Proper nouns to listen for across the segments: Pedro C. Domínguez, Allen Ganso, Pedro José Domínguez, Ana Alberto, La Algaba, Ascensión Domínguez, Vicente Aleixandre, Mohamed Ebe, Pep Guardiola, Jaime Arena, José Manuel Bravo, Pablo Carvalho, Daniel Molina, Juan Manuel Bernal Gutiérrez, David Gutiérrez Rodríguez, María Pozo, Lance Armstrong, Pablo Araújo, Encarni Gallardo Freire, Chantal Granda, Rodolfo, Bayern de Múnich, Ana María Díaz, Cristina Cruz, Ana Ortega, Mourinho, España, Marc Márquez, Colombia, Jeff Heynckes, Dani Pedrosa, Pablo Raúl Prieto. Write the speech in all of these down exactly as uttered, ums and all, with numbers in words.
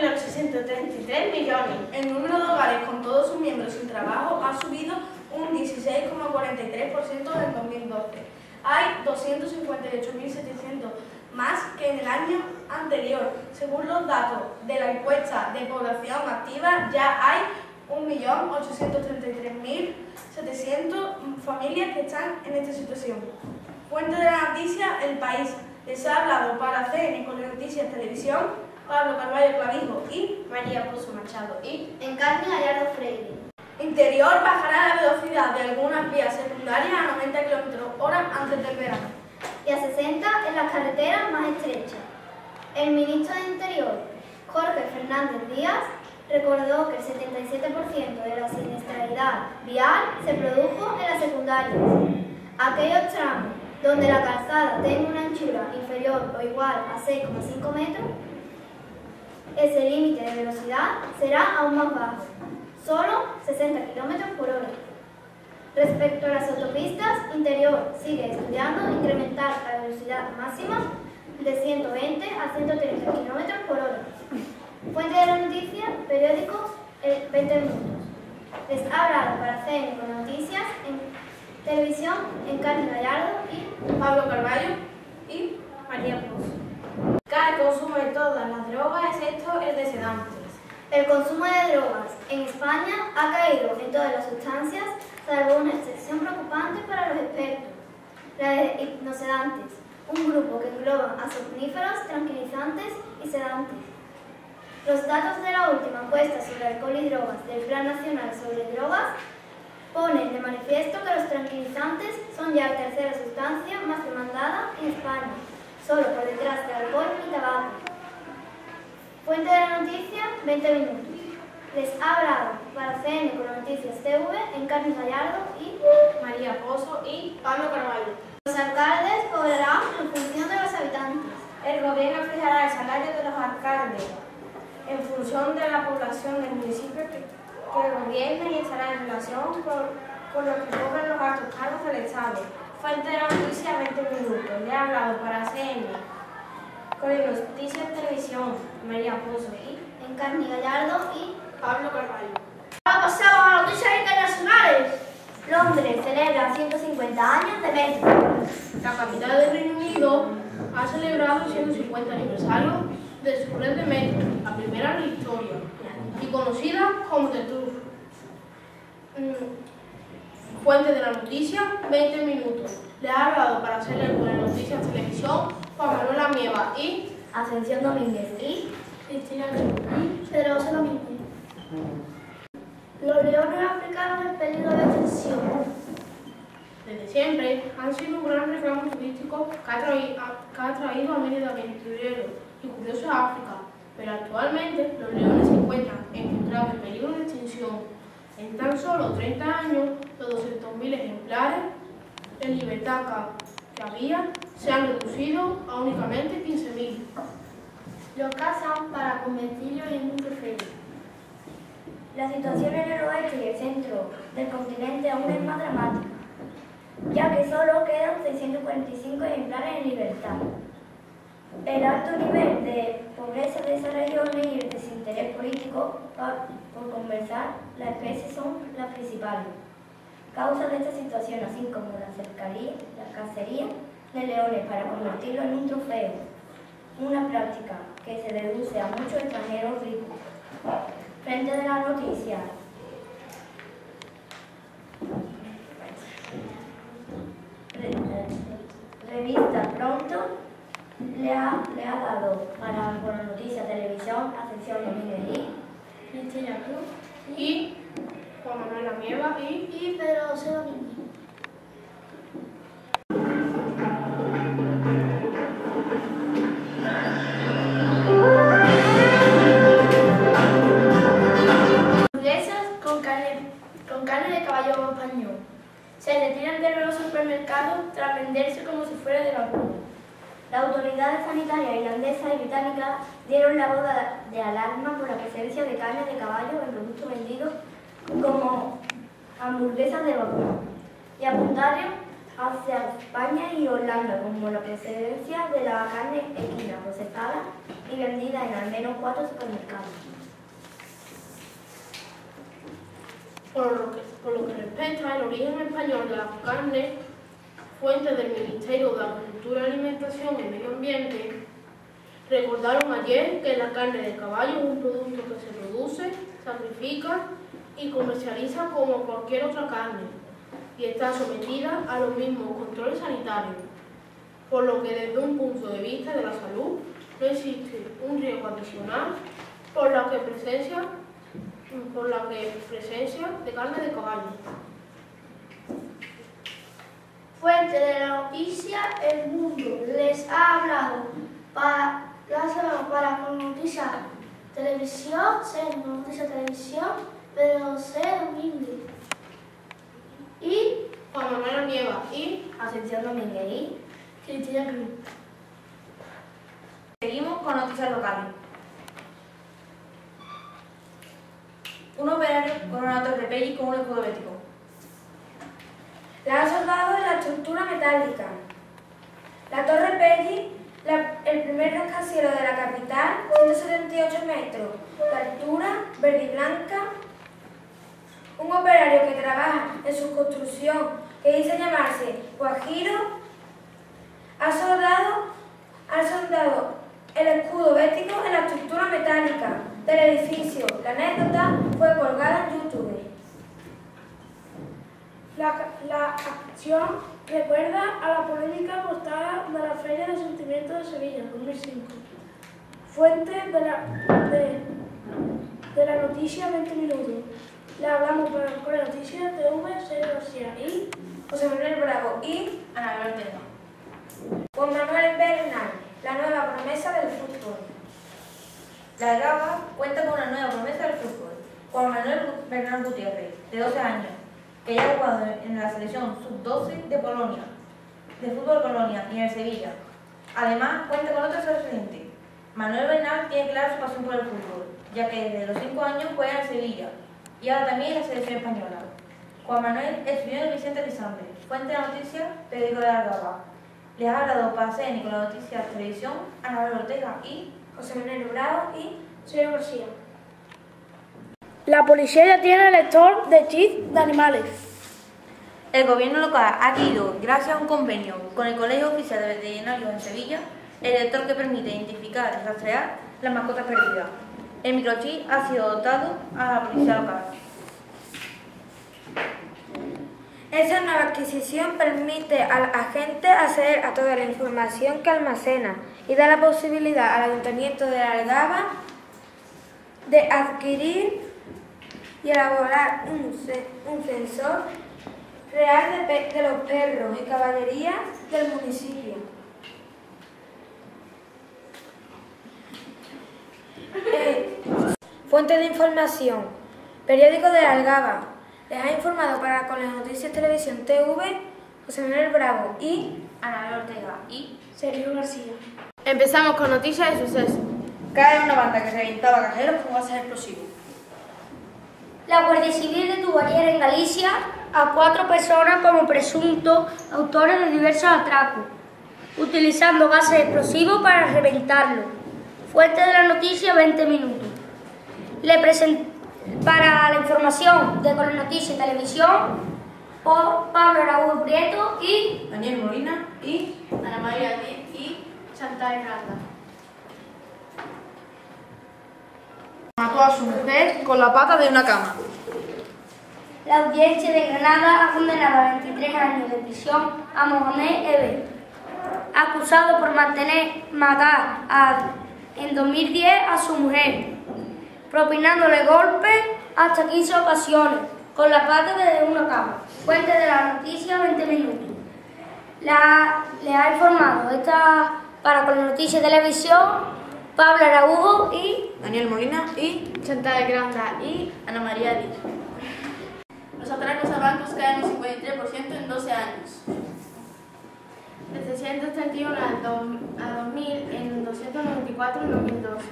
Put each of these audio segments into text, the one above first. cuatrocientos treinta y tres millones. El número de hogares con todos sus miembros sin trabajo ha subido un dieciséis coma cuarenta y tres por ciento en dos mil doce. Hay doscientos cincuenta y ocho mil setecientos más que en el año anterior. Según los datos de la encuesta de población activa, ya hay un millón ochocientos treinta y tres mil setecientas familias que están en esta situación. Fuente de la noticia, El País. Les ha hablado para C N con Noticias Televisión, Pablo Carballo Clavijo y María Cruz Machado y Encarni Gallardo Freire. Interior bajará la velocidad de algunas vías secundarias a noventa kilómetros hora antes del verano y a sesenta en las carreteras más estrechas. El ministro de Interior, Jorge Fernández Díaz, recordó que el setenta y siete por ciento de la siniestralidad vial se produjo en las secundarias. Aquellos tramos donde la calzada tenga una anchura inferior o igual a seis coma cinco metros, ese límite de velocidad será aún más bajo, solo sesenta kilómetros por hora. Respecto a las autopistas, Interior sigue estudiando incrementar la velocidad máxima de ciento veinte a ciento treinta kilómetros por hora. Fuente de la noticia, periódico eh, veinte minutos. Les ha hablado para C N con Noticias en Televisión, Encarni Gallardo y Pablo Carballo y María Cruz. Cae el consumo de todas las drogas excepto el de sedantes. El consumo de drogas en España ha caído en todas las sustancias, salvo una excepción preocupante para los expertos, la de hipnosedantes, un grupo que engloba a somníferos, tranquilizantes y sedantes. Los datos de la última encuesta sobre alcohol y drogas del Plan Nacional sobre Drogas ponen de manifiesto que los tranquilizantes son ya la tercera sustancia más demandada en España, solo por detrás de alcohol y tabaco. Fuente de la noticia, veinte minutos. Les ha hablado para C N con Noticias T V, Encarni Gallardo y María Pozo y Pablo Carvalho. Los alcaldes cobrarán en función de los habitantes. El gobierno fijará el salario de los alcaldes en función de la población del municipio que, que gobierna y estará en relación con, con lo que cobran los altos cargos del Estado. Fuente de la noticia, veinte minutos. Le ha hablado para C N, con Noticias Televisión, María Pozo y Encarni Gallardo y Pablo Carvalho. Ahora pasamos a noticias internacionales. Londres celebra ciento cincuenta años de metro. La capital del Reino Unido ha celebrado ciento cincuenta aniversario de su red de metro, la primera en la historia, y conocida como The Tour. Mm. Fuente de la noticia, veinte minutos. Le ha hablado para hacerle alguna noticia en televisión Juan Manuel Amieva y Ascensión Domínguez y Cristina y Pedrosa Domínguez. Los leones africanos en peligro de extinción. Desde siempre han sido un gran reclamo turístico que ha, traído, que ha traído a miles de aventureros y curiosos a África, pero actualmente los leones se encuentran encontrados en peligro de extinción. En tan solo treinta años, los doscientos mil ejemplares de libertad que había se han reducido a únicamente quince mil. Los cazan para convertirlos en un trofeo. La situación en el oeste y el centro del continente aún es más dramática, ya que solo quedan seiscientos cuarenta y cinco ejemplares en libertad. El alto nivel de pobreza de esas regiones y el desinterés político por conservar la especie son las principales causas de esta situación, así como la cercaría, la cacería de leones para convertirlo en un trofeo, una práctica que se deduce a muchos extranjeros ricos. Frente de la noticia. Revista Pronto. Le ha, le ha dado para Buena Noticia Televisión, Ascensión Domínguez y Cristina Cruz y Juan Manuel Amieva y, y Pedro José Domínguez. Hamburguesas con carne, con carne de caballo español se retiran de los supermercados tras venderse como si fuera de la boda. Las autoridades sanitarias irlandesas y británicas dieron la voz de alarma por la presencia de carne de caballo en productos vendidos como hamburguesas de vacuno y apuntaron hacia España y Holanda como la presencia de la carne equina procesada y y vendida en al menos cuatro supermercados. Por lo que, por lo que respecta al origen español de las carnes, fuentes del Ministerio de Agricultura, Alimentación y Medio Ambiente, recordaron ayer que la carne de caballo es un producto que se produce, sacrifica y comercializa como cualquier otra carne y está sometida a los mismos controles sanitarios, por lo que desde un punto de vista de la salud no existe un riesgo adicional por la que presencia, por la que presencia de carne de caballo. Fuente de la noticia, El Mundo les ha hablado para, para Noticia Televisión, C Noticia Televisión, Pedro C. Domínguez y Juan Manuel Nieva y Asunción Domínguez y Cristina Cruz. Seguimos con noticias locales. Un operario con una torre Pelli con un escudo bético. La han soldado en la estructura metálica. La torre Pelli, la, el primer rascacielos de la capital, ciento setenta y ocho metros de altura, verde y blanca. Un operario que trabaja en su construcción, que dice llamarse Guajiro, ha soldado, ha soldado el escudo bético en la estructura metálica del edificio. La anécdota fue colgada en YouTube. La, la acción recuerda a la polémica portada de la Feria de Sentimientos de Sevilla, dos mil cinco. Fuente de la, de, de la noticia veinte minutos. Le hablamos con la noticia de V C García y José Manuel Bravo y Ana Alberto. Juan Manuel Bernal, la nueva promesa del fútbol. La Algaba cuenta con una nueva promesa del fútbol, Juan Manuel Bernal Gutiérrez, de doce años, que ya ha jugado en la selección sub doce de Polonia, de fútbol Polonia y en el Sevilla. Además, cuenta con otros excelentes. Manuel Bernal tiene clara su pasión por el fútbol, ya que desde los cinco años juega en Sevilla y ahora también en la selección española. Juan Manuel estudió en Vicente Aleixandre, fuente de noticias, periódico de La Algaba. Les ha hablado para C N con la noticia de televisión, Ana Ortega y José Manuel Bravo y Sergio García. La policía ya tiene el lector de chips de animales. El gobierno local ha adquirido, gracias a un convenio con el Colegio Oficial de Veterinarios en Sevilla, el lector que permite identificar y rastrear las mascotas perdidas. El microchip ha sido dotado a la policía local. Esa nueva adquisición permite al agente acceder a toda la información que almacena y da la posibilidad al Ayuntamiento de La Algaba de adquirir y elaborar un, un sensor real de, de los perros y caballerías del municipio. Eh, fuente de información, periódico de La Algaba. Les ha informado para con las noticias Televisión T V, José Manuel Bravo y Ana Ortega y Sergio García. Empezamos con noticias de suceso. Cae una banda que reventaba cajeros con gases explosivos. La Guardia Civil detuvo ayer en Galicia a cuatro personas como presuntos autores de diversos atracos, utilizando gases explosivos para reventarlos. Fuente de la noticia veinte minutos. Le presentó para la información de Con la Noticia y Televisión por Pablo Raúl Prieto y Daniel Molina y Ana María Díaz y Chantal Hernández. Mató a su mujer con la pata de una cama. La audiencia de Granada ha condenado a veintitrés años de prisión a Mohamed Ebe, acusado por mantener, matar a, en dos mil diez a su mujer, propinándole golpes hasta quince ocasiones, con la pata de una cama. Fuente de la noticia, veinte minutos. La, le ha informado esta para Con la Noticia Televisión, Pablo Araújo y Daniel Molina y Chantal Granda y Ana María Díaz. Los atracos a bancos caen un cincuenta y tres por ciento en doce años. De seiscientos treinta y uno a dos mil en doscientos noventa y cuatro en dos mil doce.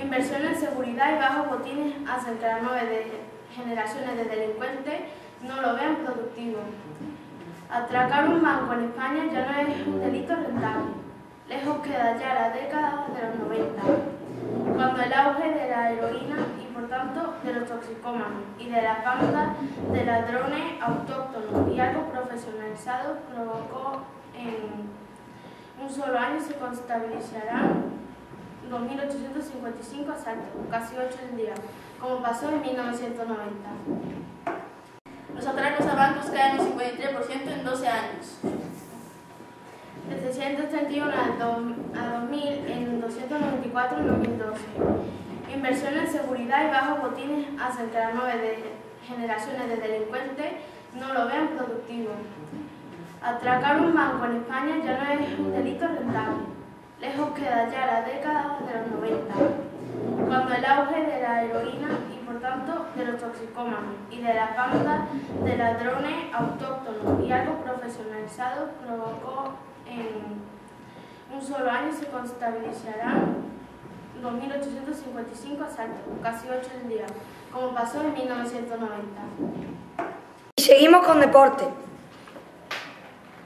Inversión en seguridad y bajos botines hacen que las nueve generaciones de delincuentes no lo vean productivo. Atracar un banco en España ya no es un delito rentable. lejos queda ya la década de los noventa, cuando el auge de la heroína y por tanto de los toxicómanos y de las bandas de ladrones autóctonos y algo profesionalizados provocó en un solo año se contabilizarán dos mil ochocientos cincuenta y cinco asaltos, casi ocho al día, como pasó en mil novecientos noventa. Los atracos a bancos caen un cincuenta y tres por ciento en doce años. De seiscientos treinta y uno a dos mil en doscientos noventa y cuatro en dos mil doce. Inversión en seguridad y bajos botines hacen que las nueve generaciones de delincuentes no lo vean productivo. Atracar un banco en España ya no es un delito rentable. Lejos queda ya la década de los noventa, cuando el auge de la heroína y por tanto de los toxicómanos y de las bandas de ladrones autóctonos y algo profesionalizados provocó en un solo año se contabilizarán dos mil ochocientos cincuenta y cinco asaltos, casi ocho al día, como pasó en mil novecientos noventa. Y seguimos con deporte.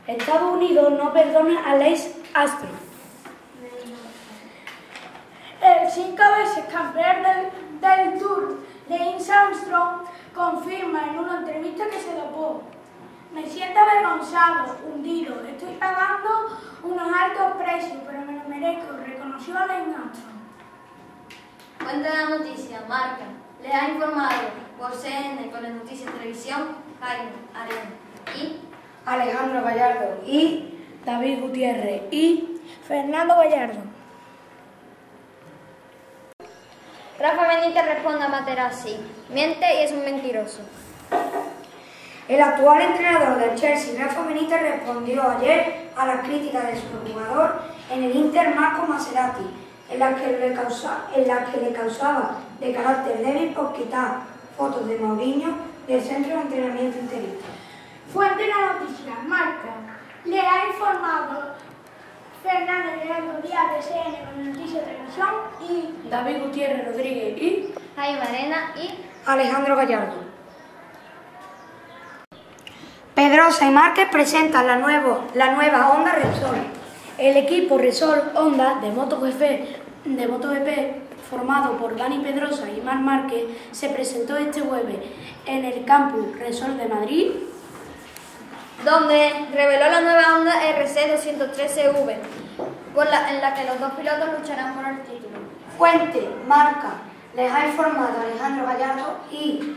Estados Unidos no perdona a Lance Armstrong. El cinco veces campeón del, del Tour de Lance Armstrong confirma en una entrevista que se dopó. Me siento avergonzado, hundido, estoy pagando unos altos precios, pero me lo merezco, reconoció Allen Ganso. Cuenta la noticia, Marca, les ha informado por C N con las noticias de televisión, Jaime Arena y Alejandro Gallardo y David Gutiérrez y Fernando Gallardo. Rafa Benítez responde a Materazzi, miente y es un mentiroso. El actual entrenador del Chelsea, Rafa Benítez, respondió ayer a las críticas de su jugador en el Inter Marco Materazzi, en las que le causaba, en las que le causaba de carácter débil por quitar fotos de Mourinho del centro de entrenamiento interista. Fuente de la noticia, Marca, le ha informado Fernando Díaz de C N con noticias de Nación y David Gutiérrez Rodríguez y Jaime Arena y Alejandro Gallardo. Pedrosa y Márquez presentan la, nuevo, la nueva Honda Repsol. El equipo Repsol Honda de MotoGP, de MotoGP, formado por Dani Pedrosa y Marc Márquez, se presentó este jueves en el campus Repsol de Madrid, donde reveló la nueva Honda R C doscientos trece V, la, en la que los dos pilotos lucharán por el título. Fuente, Marca, les ha informado Alejandro Gallardo y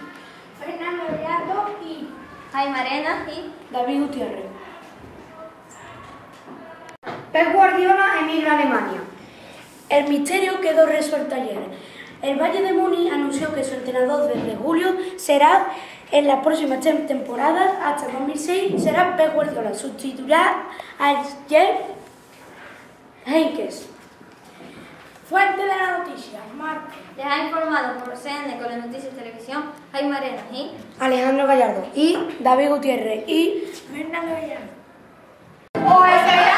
Fernando Gallardo y Jaime Arena y David Gutiérrez. Pep Guardiola emigra a Alemania. El misterio quedó resuelto ayer. El Bayern de Múnich anunció que su entrenador desde julio será, en las próximas temporadas, hasta dos mil seis, será Pep Guardiola. Sustituirá a Jeff Heynckes. Fuente de la noticia, Marco. Les ha informado por C N con las noticias de televisión Jaime Arena y Alejandro Gallardo y David Gutiérrez y Fernando Gallardo.